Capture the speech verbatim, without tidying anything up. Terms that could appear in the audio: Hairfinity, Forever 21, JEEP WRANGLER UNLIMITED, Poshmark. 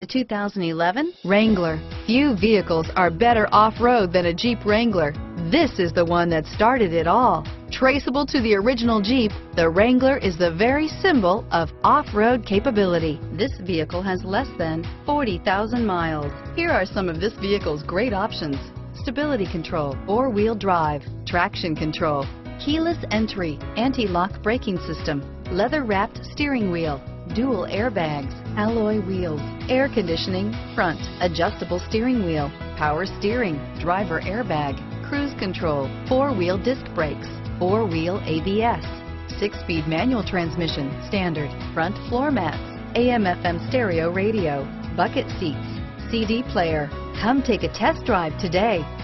The two thousand eleven Wrangler. Few vehicles are better off-road than a Jeep Wrangler. This is the one that started it all. Traceable to the original Jeep, the Wrangler is the very symbol of off-road capability. This vehicle has less than forty thousand miles. Here are some of this vehicle's great options: stability control, four-wheel drive, traction control, keyless entry, anti-lock braking system, leather-wrapped steering wheel, dual airbags, alloy wheels, air conditioning, front, adjustable steering wheel, power steering, driver airbag, cruise control, four-wheel disc brakes, four-wheel A B S, six-speed manual transmission, standard, front floor mats, A M F M stereo radio, bucket seats, C D player. Come take a test drive today.